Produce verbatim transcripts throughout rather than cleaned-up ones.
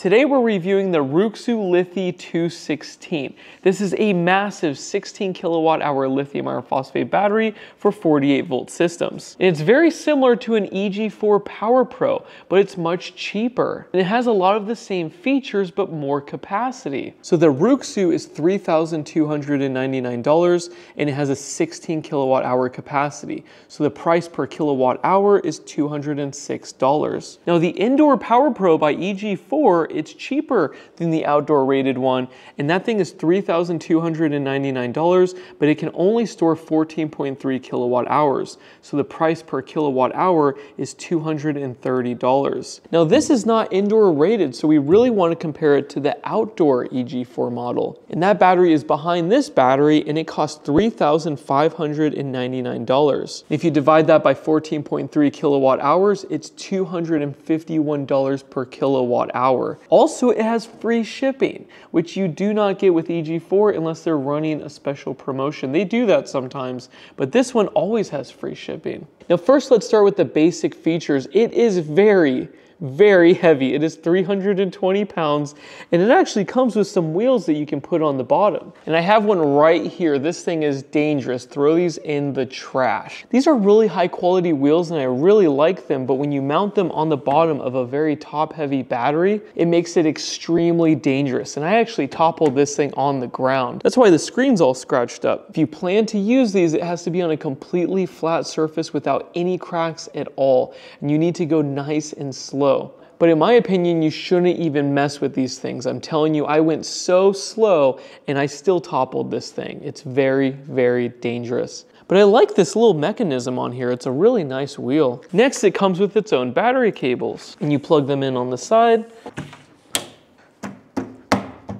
Today we're reviewing the Ruixu Lithi two sixteen. This is a massive sixteen kilowatt hour lithium iron phosphate battery for forty-eight volt systems. And it's very similar to an E G four Power Pro, but it's much cheaper. And it has a lot of the same features, but more capacity. So the Ruixu is three thousand two hundred ninety-nine dollars and it has a sixteen kilowatt hour capacity. So the price per kilowatt hour is two hundred six dollars. Now the Indoor Power Pro by E G four, it's cheaper than the outdoor rated one, and that thing is three thousand two hundred ninety-nine dollars, but it can only store fourteen point three kilowatt hours. So the price per kilowatt hour is two hundred thirty dollars. Now this is not indoor rated, so we really want to compare it to the outdoor E G four model. And that battery is behind this battery, and it costs three thousand five hundred ninety-nine dollars. If you divide that by fourteen point three kilowatt hours, it's two hundred fifty-one dollars per kilowatt hour. Also, it has free shipping, which you do not get with E G four unless they're running a special promotion. They do that sometimes, but this one always has free shipping. Now first, let's start with the basic features. It is very, very heavy. It is three hundred twenty pounds, and it actually comes with some wheels that you can put on the bottom. And I have one right here. This thing is dangerous. Throw these in the trash. These are really high quality wheels and I really like them, but when you mount them on the bottom of a very top heavy battery, it makes it extremely dangerous. And I actually toppled this thing on the ground. That's why the screen's all scratched up. If you plan to use these, it has to be on a completely flat surface without any cracks at all. And you need to go nice and slow. But in my opinion, you shouldn't even mess with these things. I'm telling you, I went so slow and I still toppled this thing. It's very, very dangerous. But I like this little mechanism on here. It's a really nice wheel. Next, it comes with its own battery cables, and you plug them in on the side.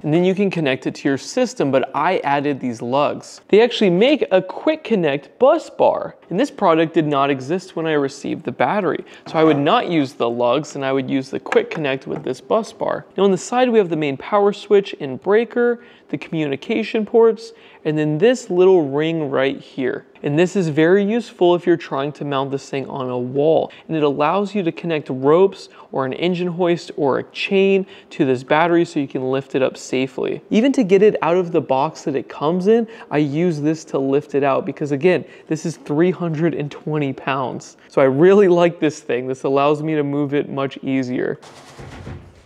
And then you can connect it to your system, but I added these lugs. They actually make a quick connect bus bar, and this product did not exist when I received the battery. So I would not use the lugs, and I would use the quick connect with this bus bar. Now on the side, we have the main power switch and breaker, the communication ports, and then this little ring right here. And this is very useful if you're trying to mount this thing on a wall. And it allows you to connect ropes or an engine hoist or a chain to this battery so you can lift it up safely. Even to get it out of the box that it comes in, I use this to lift it out because, again, this is three hundred twenty pounds. So I really like this thing. This allows me to move it much easier.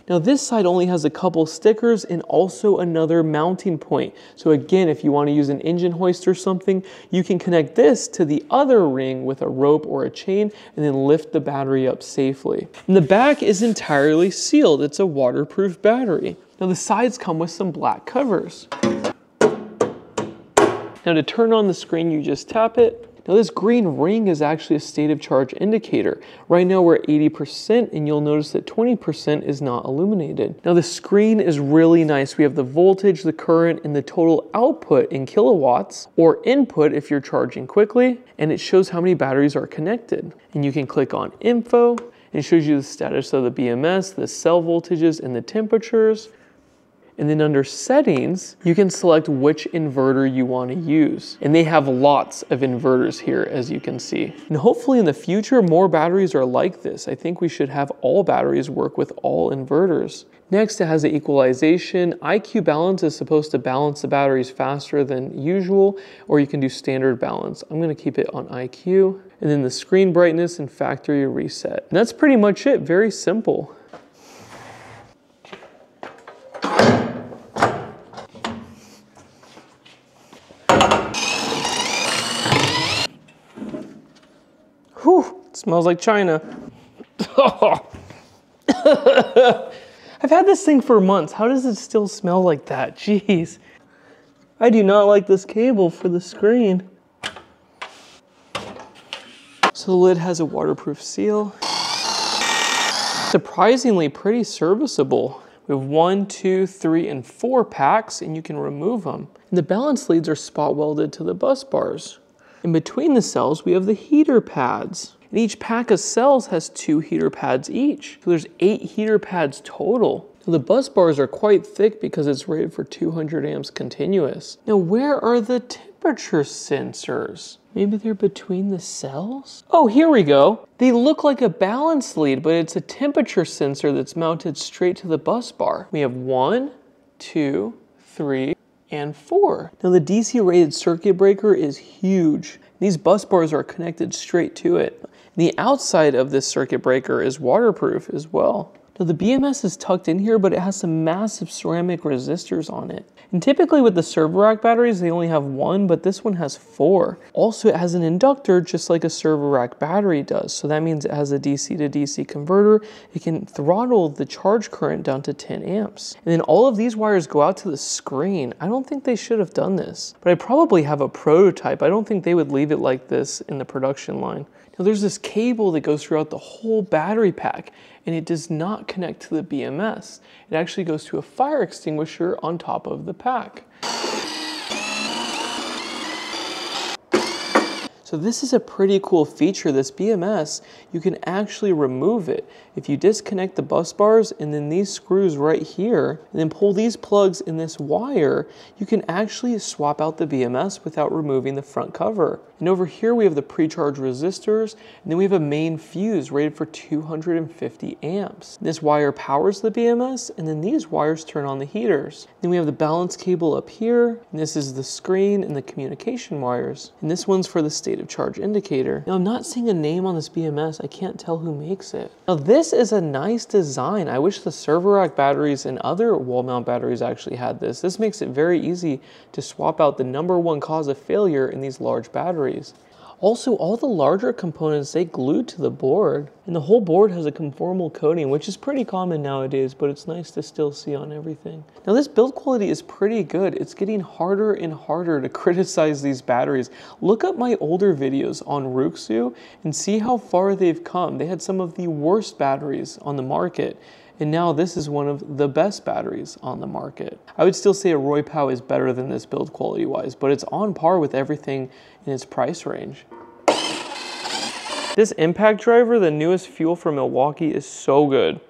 Now this side only has a couple stickers and also another mounting point. So again, if you want to use an engine hoist or something, you can connect this to the other ring with a rope or a chain and then lift the battery up safely. And the back is entirely sealed. It's a waterproof battery. Now the sides come with some black covers. Now to turn on the screen, you just tap it. Now this green ring is actually a state of charge indicator. Right now we're at eighty percent, and you'll notice that twenty percent is not illuminated. Now the screen is really nice. We have the voltage, the current, and the total output in kilowatts, or input if you're charging quickly, and it shows how many batteries are connected. And you can click on info, and it shows you the status of the B M S, the cell voltages, and the temperatures. And then under settings, you can select which inverter you want to use. And they have lots of inverters here, as you can see. And hopefully in the future, more batteries are like this. I think we should have all batteries work with all inverters. Next, it has an equalization. I Q balance is supposed to balance the batteries faster than usual, or you can do standard balance. I'm gonna keep it on I Q. And then the screen brightness and factory reset. And that's pretty much it, very simple. Smells like China. I've had this thing for months. How does it still smell like that? Jeez. I do not like this cable for the screen. So the lid has a waterproof seal. Surprisingly pretty serviceable. We have one, two, three, and four packs, and you can remove them. And the balance leads are spot welded to the bus bars. In between the cells, we have the heater pads. And each pack of cells has two heater pads each. So there's eight heater pads total. The bus bars are quite thick because it's rated for two hundred amps continuous. Now, where are the temperature sensors? Maybe they're between the cells? Oh, here we go. They look like a balance lead, but it's a temperature sensor that's mounted straight to the bus bar. We have one, two, three, and four. Now, the D C rated circuit breaker is huge. These bus bars are connected straight to it. The outside of this circuit breaker is waterproof as well. Now, the B M S is tucked in here, but it has some massive ceramic resistors on it. And typically with the servo rack batteries, they only have one, but this one has four. Also, it has an inductor just like a servo rack battery does. So that means it has a D C to D C converter. It can throttle the charge current down to ten amps. And then all of these wires go out to the screen. I don't think they should have done this, but I probably have a prototype. I don't think they would leave it like this in the production line. Now, there's this cable that goes throughout the whole battery pack, and it does not connect to the B M S. It actually goes to a fire extinguisher on top of the pack. So this is a pretty cool feature, this B M S. You can actually remove it. If you disconnect the bus bars and then these screws right here, and then pull these plugs in this wire, you can actually swap out the B M S without removing the front cover. And over here we have the pre-charge resistors, and then we have a main fuse rated for two hundred fifty amps. This wire powers the B M S, and then these wires turn on the heaters. Then we have the balance cable up here, and this is the screen and the communication wires. And this one's for the state of charge indicator. Now, I'm not seeing a name on this B M S. I can't tell who makes it. Now, this is a nice design. I wish the servo rack batteries and other wall mount batteries actually had this. This makes it very easy to swap out the number one cause of failure in these large batteries. Also, all the larger components, they glued to the board, and the whole board has a conformal coating, which is pretty common nowadays, but it's nice to still see on everything. Now, this build quality is pretty good. It's getting harder and harder to criticize these batteries. Look up my older videos on Ruixu and see how far they've come. They had some of the worst batteries on the market, and now this is one of the best batteries on the market. I would still say a Ruixu is better than this build quality-wise, but it's on par with everything in its price range. This impact driver, the newest fuel from Milwaukee, is so good.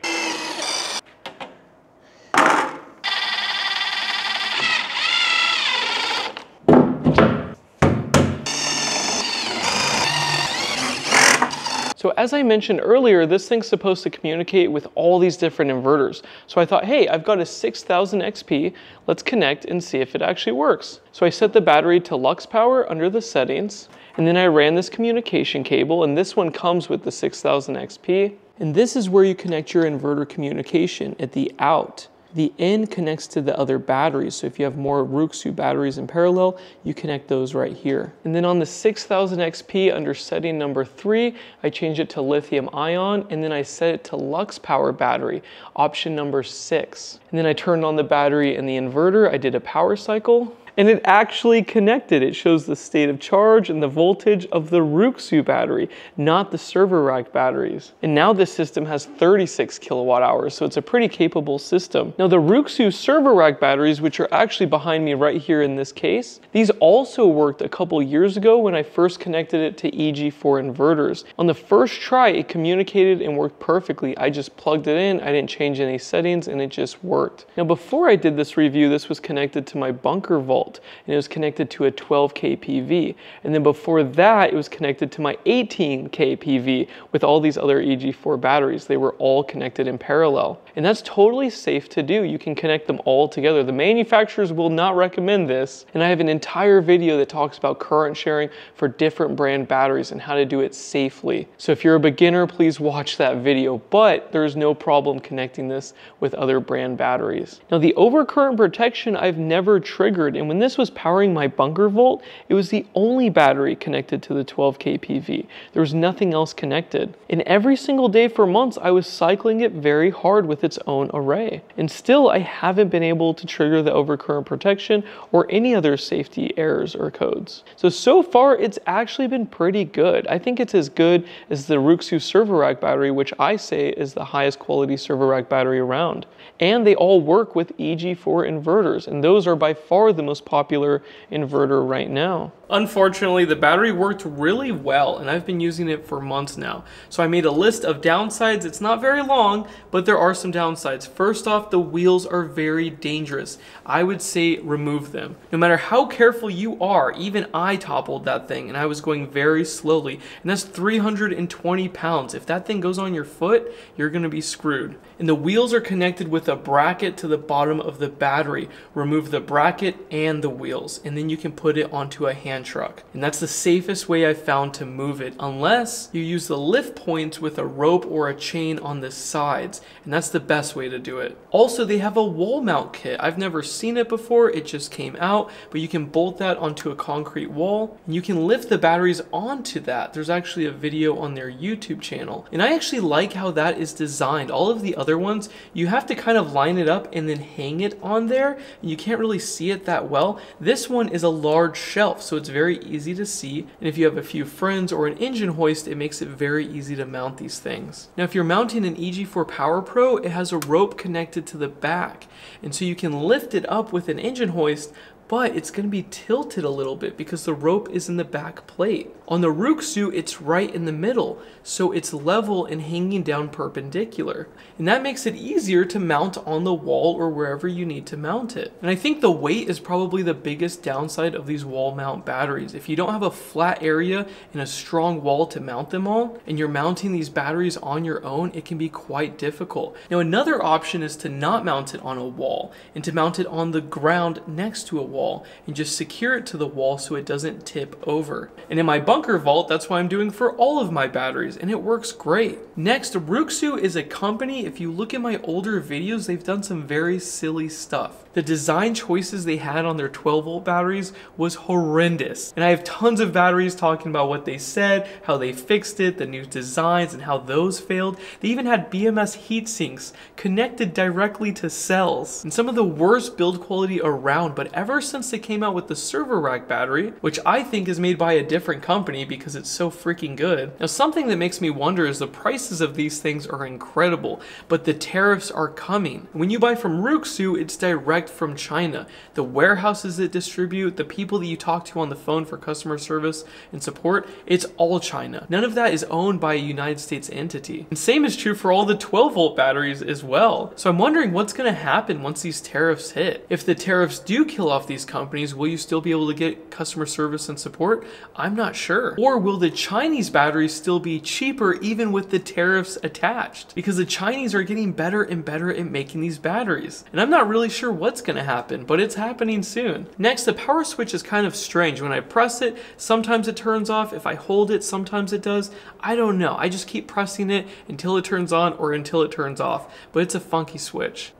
So as I mentioned earlier, this thing's supposed to communicate with all these different inverters. So I thought, hey, I've got a six thousand X P, let's connect and see if it actually works. So I set the battery to Lux Power under the settings, and then I ran this communication cable, and this one comes with the six thousand X P. And this is where you connect your inverter communication at the out. The in connects to the other batteries, so if you have more Ruixu batteries in parallel, you connect those right here. And then on the six thousand X P under setting number three, I change it to lithium ion, and then I set it to Lux Power battery, option number six. And then I turned on the battery and the inverter, I did a power cycle, and it actually connected. It shows the state of charge and the voltage of the Ruixu battery, not the servo rack batteries. And now this system has thirty-six kilowatt hours, so it's a pretty capable system. Now the Ruixu servo rack batteries, which are actually behind me right here in this case, these also worked a couple years ago when I first connected it to E G four inverters. On the first try, it communicated and worked perfectly. I just plugged it in, I didn't change any settings, and it just worked. Now before I did this review, this was connected to my bunker vault, and it was connected to a twelve K P V. And then before that, it was connected to my eighteen K P V with all these other E G four batteries. They were all connected in parallel. And that's totally safe to do. You can connect them all together. The manufacturers will not recommend this. And I have an entire video that talks about current sharing for different brand batteries and how to do it safely. So if you're a beginner, please watch that video, but there's no problem connecting this with other brand batteries. Now the overcurrent protection I've never triggered, and when When this was powering my bunker volt, it was the only battery connected to the twelve K P V. There was nothing else connected. And every single day for months, I was cycling it very hard with its own array. And still, I haven't been able to trigger the overcurrent protection or any other safety errors or codes. So, so far, it's actually been pretty good. I think it's as good as the Ruixu servo rack battery, which I say is the highest quality servo rack battery around. And they all work with E G four inverters, and those are by far the most popular inverter right now. Unfortunately, the battery worked really well, and I've been using it for months now. So I made a list of downsides. It's not very long, but there are some downsides. First off, the wheels are very dangerous. I would say remove them. No matter how careful you are, even I toppled that thing, and I was going very slowly, and that's three hundred twenty pounds. If that thing goes on your foot, you're gonna be screwed. And the wheels are connected with a bracket to the bottom of the battery. Remove the bracket and the wheels, and then you can put it onto a hand truck, and that's the safest way I've found to move it, unless you use the lift points with a rope or a chain on the sides, and that's the best way to do it. Also, they have a wall mount kit. I've never seen it before, it just came out, but you can bolt that onto a concrete wall, and you can lift the batteries onto that. There's actually a video on their YouTube channel, and I actually like how that is designed. All of the other ones, you have to kind of line it up and then hang it on there, and you can't really see it that well. This one is a large shelf, so it's It's very easy to see, and if you have a few friends or an engine hoist, it makes it very easy to mount these things. Now, if you're mounting an E G four Power Pro, it has a rope connected to the back, and so you can lift it up with an engine hoist, but it's going to be tilted a little bit because the rope is in the back plate. On the Ruixu, it's right in the middle, so it's level and hanging down perpendicular. And that makes it easier to mount on the wall or wherever you need to mount it. And I think the weight is probably the biggest downside of these wall mount batteries. If you don't have a flat area and a strong wall to mount them on, and you're mounting these batteries on your own, it can be quite difficult. Now, another option is to not mount it on a wall and to mount it on the ground next to a wall. Wall and just secure it to the wall so it doesn't tip over. And in my bunker vault, that's what I'm doing for all of my batteries, and it works great. Next, Ruixu is a company. If you look at my older videos, they've done some very silly stuff. The design choices they had on their twelve volt batteries was horrendous. And I have tons of batteries talking about what they said, how they fixed it, the new designs, and how those failed. They even had B M S heat sinks connected directly to cells. And some of the worst build quality around, but ever since they came out with the server rack battery, which I think is made by a different company because it's so freaking good. Now, something that makes me wonder is the prices of these things are incredible, but the tariffs are coming. When you buy from Ruixu, it's direct from China. The warehouses that distribute, the people that you talk to on the phone for customer service and support, it's all China. None of that is owned by a United States entity. And same is true for all the twelve volt batteries as well. So I'm wondering what's going to happen once these tariffs hit. If the tariffs do kill off these companies, will you still be able to get customer service and support? I'm not sure. Or will the Chinese batteries still be cheaper even with the tariffs attached? Because the Chinese are getting better and better at making these batteries. And I'm not really sure what going to happen, but it's happening soon. Next, the power switch is kind of strange. When I press it, sometimes it turns off. If I hold it, sometimes it does. I don't know. I just keep pressing it until it turns on or until it turns off, but it's a funky switch.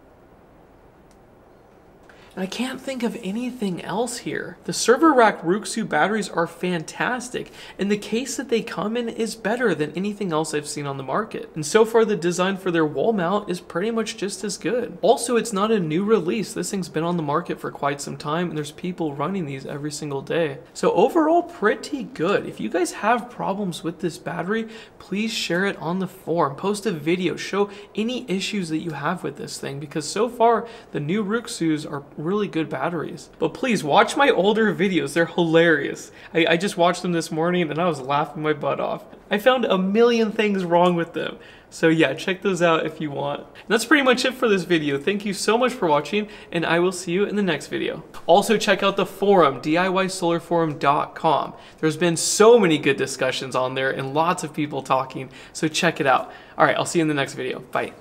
I can't think of anything else here. The server rack Ruixu batteries are fantastic, and the case that they come in is better than anything else I've seen on the market. And so far, the design for their wall mount is pretty much just as good. Also, it's not a new release. This thing's been on the market for quite some time, and there's people running these every single day. So overall, pretty good. If you guys have problems with this battery, please share it on the forum. Post a video, show any issues that you have with this thing, because so far, the new Ruixus are really good batteries. But please watch my older videos, they're hilarious. I, I just watched them this morning and I was laughing my butt off. I found a million things wrong with them. So yeah, check those out if you want. And that's pretty much it for this video. Thank you so much for watching, and I will see you in the next video. Also check out the forum, D I Y solar forum dot com. There's been so many good discussions on there and lots of people talking, so check it out. All right, I'll see you in the next video. Bye.